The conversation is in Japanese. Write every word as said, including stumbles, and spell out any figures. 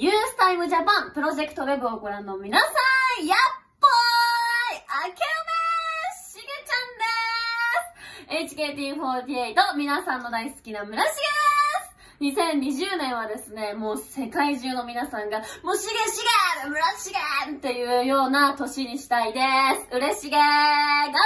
ユースタイムジャパンプロジェクトウェブをご覧の皆さん、やっぽーい、あけうめしげちゃんです。 エイチケーティーフォーティーエイト 皆さんの大好きな村重です。にせんにじゅうねんはですね、もう世界中の皆さんがもうしげしげ村重っていうような年にしたいです。嬉しげー、頑張